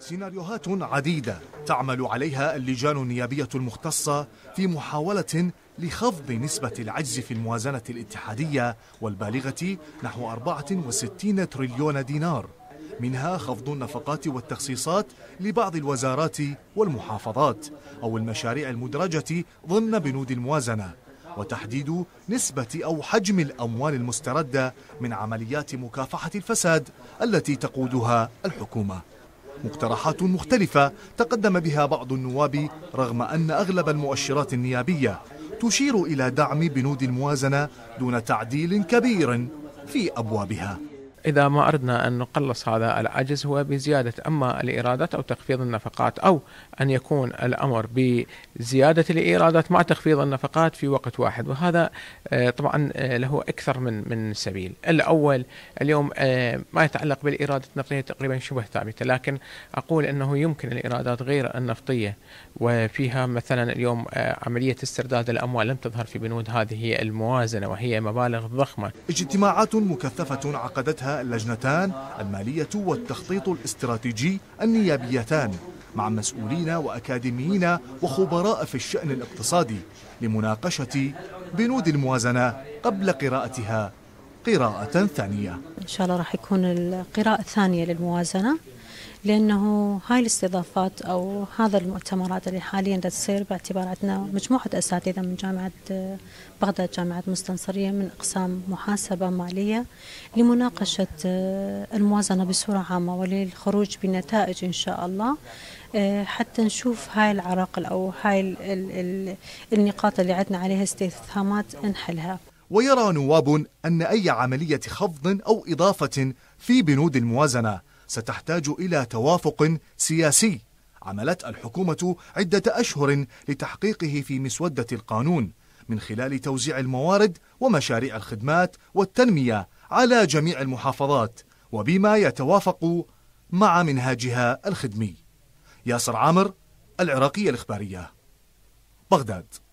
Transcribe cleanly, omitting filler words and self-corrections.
سيناريوهات عديدة تعمل عليها اللجان النيابية المختصة في محاولة لخفض نسبة العجز في الموازنة الاتحادية والبالغة نحو 64 تريليون دينار، منها خفض النفقات والتخصيصات لبعض الوزارات والمحافظات أو المشاريع المدرجة ضمن بنود الموازنة، وتحديد نسبة أو حجم الأموال المستردة من عمليات مكافحة الفساد التي تقودها الحكومة. مقترحات مختلفة تقدم بها بعض النواب رغم أن أغلب المؤشرات النيابية تشير إلى دعم بنود الموازنة دون تعديل كبير في أبوابها. إذا ما أردنا أن نقلص هذا العجز هو بزيادة أما الإيرادات أو تخفيض النفقات، أو أن يكون الأمر بزيادة الإيرادات مع تخفيض النفقات في وقت واحد، وهذا طبعا له أكثر من سبيل. الأول اليوم ما يتعلق بالإيرادات النفطية تقريبا شبه ثابتة، لكن أقول أنه يمكن الإيرادات غير النفطية وفيها مثلا اليوم عملية استرداد الأموال لم تظهر في بنود هذه الموازنة وهي مبالغ ضخمة. اجتماعات مكثفة عقدتها اللجنتان المالية والتخطيط الاستراتيجي النيابيتان مع مسؤولين وأكاديميين وخبراء في الشأن الاقتصادي لمناقشة بنود الموازنة قبل قراءتها قراءة ثانية. إن شاء الله راح يكون القراءة الثانية للموازنة، لأنه هاي الاستضافات أو هذا المؤتمرات اللي حاليا تصير باعتبار عندنا مجموعة أساتذة من جامعة بغداد، جامعة مستنصرية، من أقسام محاسبة مالية لمناقشة الموازنة بصورة عامة وللخروج بنتائج إن شاء الله، حتى نشوف هاي العراقل أو هاي النقاط اللي عندنا عليها استفهامات نحلها. ويرى نواب أن أي عملية خفض أو إضافة في بنود الموازنة ستحتاج إلى توافق سياسي عملت الحكومة عدة أشهر لتحقيقه في مسودة القانون من خلال توزيع الموارد ومشاريع الخدمات والتنمية على جميع المحافظات وبما يتوافق مع منهاجها الخدمي. ياسر عامر، العراقية الإخبارية، بغداد.